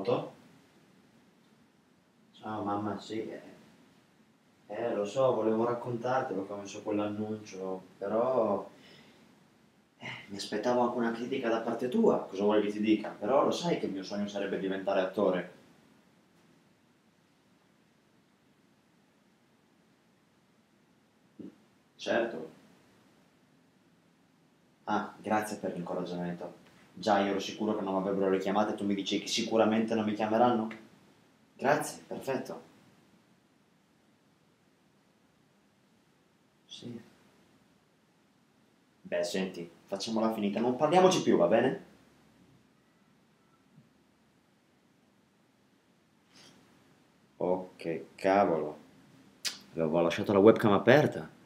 Pronto? Ciao mamma, sì. Lo so, volevo raccontartelo che ho messo quell'annuncio, però mi aspettavo anche una critica da parte tua. Cosa vuoi che ti dica? Però lo sai che il mio sogno sarebbe diventare attore. Certo. Ah, grazie per l'incoraggiamento. Già, io ero sicuro che non mi avrebbero richiamato e tu mi dici che sicuramente non mi chiameranno? Grazie, perfetto. Sì. Beh, senti, facciamola finita, non parliamoci più, va bene? Oh, che cavolo. Avevo lasciato la webcam aperta.